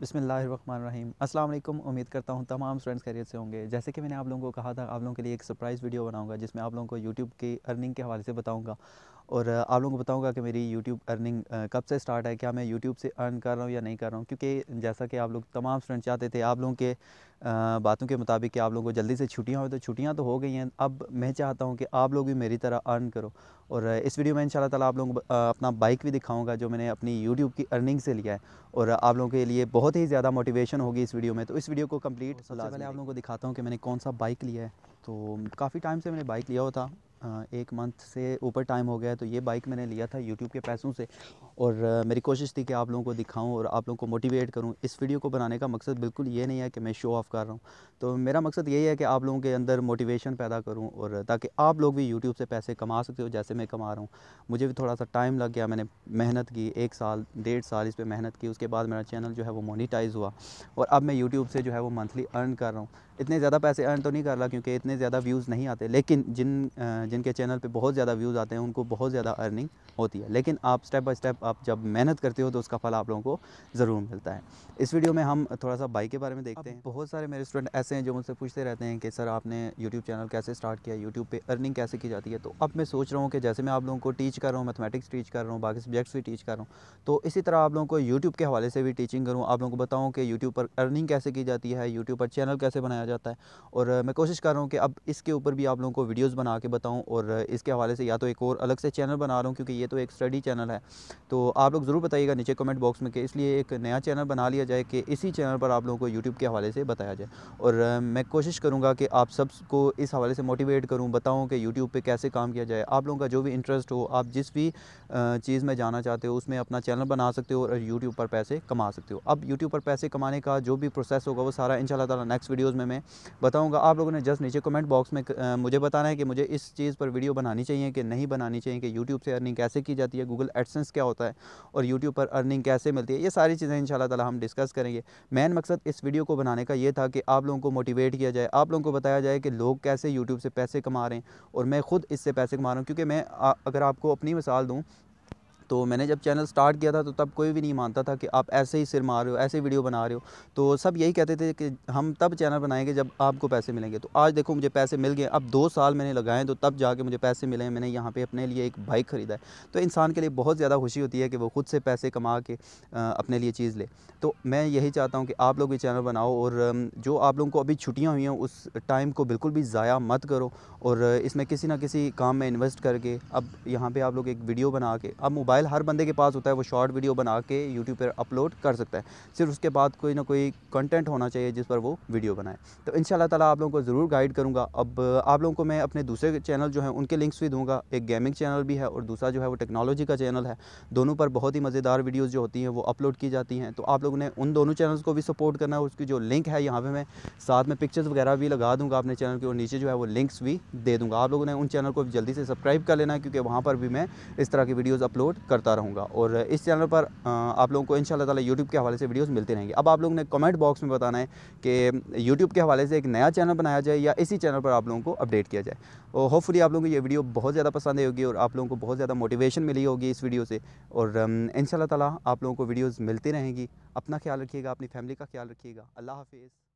बिस्मिल्लाहिर्रहमानिर्रहीम। अस्सलाम वालेकुम। उम्मीद करता हूँ तमाम स्टूडेंट्स खैरियत से होंगे। जैसे कि मैंने आप लोगों को कहा था, आप लोगों के लिए एक सरप्राइज़ वीडियो बनाऊंगा जिसमें आप लोगों को यूट्यूब की अर्निंग के हवाले से बताऊंगा और आप लोगों को बताऊंगा कि मेरी यूट्यूब अर्निंग कब से स्टार्ट है, क्या मैं यूट्यूब से अर्न कर रहा हूँ या नहीं कर रहा हूँ। क्योंकि जैसा कि आप लोग तमाम स्टूडेंट चाहते थे, आप लोगों के बातों के मुताबिक कि आप लोगों को जल्दी से छुट्टियाँ हो, तो छुट्टियाँ तो हो गई हैं। अब मैं चाहता हूँ कि आप लोग भी मेरी तरह अर्न करो। और इस वीडियो में इंशाल्लाह ताला आप लोगों को अपना बाइक भी दिखाऊंगा जो मैंने अपनी यूट्यूब की अर्निंग से लिया है, और आप लोगों के लिए बहुत ही ज़्यादा मोटिवेशन होगी इस वीडियो में। तो इस वीडियो को कम्प्लीट पहले आप लोगों को दिखाता हूँ कि मैंने कौन सा बाइक लिया है। तो काफ़ी टाइम से मैंने बाइक लिया हुआ था, एक मंथ से ऊपर टाइम हो गया है। तो ये बाइक मैंने लिया था यूट्यूब के पैसों से, और मेरी कोशिश थी कि आप लोगों को दिखाऊं और आप लोगों को मोटिवेट करूं। इस वीडियो को बनाने का मकसद बिल्कुल ये नहीं है कि मैं शो ऑफ़ कर रहा हूं। तो मेरा मकसद यही है कि आप लोगों के अंदर मोटिवेशन पैदा करूं, और ताकि आप लोग भी यूट्यूब से पैसे कमा सकते हो जैसे मैं कमा रहा हूँ। मुझे भी थोड़ा सा टाइम लग गया, मैंने मेहनत की, 1 साल 1.5 साल इस पर मेहनत की। उसके बाद मेरा चैनल जो है वो मोनिटाइज़ हुआ, और अब मैं यूट्यूब से जो है वो मंथली अर्न कर रहा हूँ। इतने ज़्यादा पैसे अर्न तो नहीं कर रहा क्योंकि इतने ज़्यादा व्यूज़ नहीं आते, लेकिन जिनके चैनल पे बहुत ज़्यादा व्यूज़ आते हैं उनको बहुत ज़्यादा अर्निंग होती है। लेकिन आप स्टेप बाय स्टेप आप जब मेहनत करते हो तो उसका फल आप लोगों को ज़रूर मिलता है। इस वीडियो में हम थोड़ा सा बाइक के बारे में देखते हैं। बहुत सारे मेरे स्टूडेंट ऐसे हैं जो मुझसे पूछते रहते हैं कि सर आपने यूट्यूब चैनल कैसे स्टार्ट किया, यूट्यूब पर अर्निंग कैसे की जाती है। तो अब मैं सोच रहा हूँ कि जैसे मैं आप लोगों को टीच कर रहा हूँ, मैथमेटिक्स टीच कर रहा हूँ, बाकी सब्जेक्ट्स भी टीच कर रहा हूँ, तो इसी तरह आप लोगों को यूट्यूब के हवाले से भी टीचिंग करूँ। आप लोगों को बताऊँ कि यूट्यूब पर अर्निंग कैसे की जाती है, यूट्यूब पर चैनल कैसे बनाया जाता है। और मैं कोशिश कर रहा हूँ कि अब इसके ऊपर भी आप लोगों को वीडियोज़ बना के बताऊँ, और इसके हवाले से या तो एक और अलग से चैनल बना रहा हूँ क्योंकि ये तो एक स्टडी चैनल है। तो आप लोग ज़रूर बताइएगा नीचे कमेंट बॉक्स में कि इसलिए एक नया चैनल बना लिया जाए कि इसी चैनल पर आप लोगों को यूट्यूब के हवाले से बताया जाए। और मैं कोशिश करूँगा कि आप सबको इस हवाले से मोटिवेट करूँ, बताऊँ कि यूट्यूब पर कैसे काम किया जाए। आप लोगों का जो भी इंटरेस्ट हो, आप जिस भी चीज़ में जाना चाहते हो उसमें अपना चैनल बना सकते हो और यूट्यूब पर पैसे कमा सकते हो। अब यूट्यूब पर पैसे कमाने का जो भी प्रोसेस होगा वो सारा इंशाल्लाह ताला नेक्स्ट वीडियोज़ में मैं बताऊँगा। आप लोगों ने जस्ट नीचे कमेंट बॉक्स में मुझे बताना है कि मुझे इस चीज़ पर वीडियो बनानी चाहिए कि नहीं बनानी चाहिए, कि यूट्यूब से अर्निंग कैसे की जाती है, गूगल एडसेंस क्या होता है और यूट्यूब पर अर्निंग कैसे मिलती है। ये सारी चीज़ें इंशाल्लाह ताला हम डिस्कस करेंगे। मेन मकसद इस वीडियो को बनाने का ये था कि आप लोगों को मोटिवेट किया जाए, आप लोगों को बताया जाए कि लोग कैसे यूट्यूब से पैसे कमा रहे हैं और मैं खुद इससे पैसे कमा रहा हूँ। क्योंकि मैं अगर आपको अपनी मिसाल दूँ तो मैंने जब चैनल स्टार्ट किया था तो तब कोई भी नहीं मानता था कि आप ऐसे ही सिर मार रहे हो, ऐसे ही वीडियो बना रहे हो। तो सब यही कहते थे कि हम तब चैनल बनाएंगे जब आपको पैसे मिलेंगे। तो आज देखो मुझे पैसे मिल गए। अब 2 साल मैंने लगाए तो तब जाके मुझे पैसे मिले। मैंने यहाँ पे अपने लिए एक बाइक ख़रीदा है। तो इंसान के लिए बहुत ज़्यादा खुशी होती है कि वो खुद से पैसे कमा के अपने लिए चीज़ ले। तो मैं यही चाहता हूँ कि आप लोग भी चैनल बनाओ, और जो आप लोगों को अभी छुट्टियाँ हुई हैं उस टाइम को बिल्कुल भी ज़ाया मत करो, और इसमें किसी ना किसी काम में इन्वेस्ट करके अब यहाँ पर आप लोग एक वीडियो बना के, अब मोबाइल हर बंदे के पास होता है, वो शॉर्ट वीडियो बना के यूट्यूब पर अपलोड कर सकता है। सिर्फ उसके बाद कोई ना कोई कंटेंट होना चाहिए जिस पर वो वीडियो बनाए। तो इंशाल्लाह ताला आप लोगों को ज़रूर गाइड करूंगा। अब आप लोगों को मैं अपने दूसरे चैनल जो हैं उनके लिंक्स भी दूंगा। एक गेमिंग चैनल भी है और दूसरा जो है वो टेक्नोलॉजी का चैनल है। दोनों पर बहुत ही मज़ेदार वीडियोज़ जो होती हैं वो अपलोड की जाती हैं। तो आप लोगों ने उन दोनों चैनल्स को भी सपोर्ट करना है। उसकी जो लिंक है यहाँ पर मैं साथ में पिक्चर्स वगैरह भी लगा दूँगा अपने चैनल के, और नीचे जो है वो लिंक्स भी दे दूँगा। आप लोगों ने उन चैनल को जल्दी से सब्सक्राइब कर लेना क्योंकि वहाँ पर भी मैं इस तरह की वीडियोज़ अपलोड करता रहूँगा, और इस चैनल पर आप लोगों को इंशाल्लाह ताला यूट्यूब के हवाले से वीडियोस मिलते रहेंगे। अब आप लोगों ने कमेंट बॉक्स में बताना है कि यूट्यूब के हवाले से एक नया चैनल बनाया जाए या इसी चैनल पर आप लोगों को अपडेट किया जाए। और होपफुली आप लोगों को ये वीडियो बहुत ज़्यादा पसंद आई होगी और आप लोगों को बहुत ज़्यादा मोटिवेशन मिली होगी इस वीडियो से। और इंशाल्लाह ताला आप लोगों को वीडियोज़ मिलती रहेंगी। अपना ख्याल रखिएगा, अपनी फैमिली का ख्याल रखिएगा। अल्लाह हाफिज़।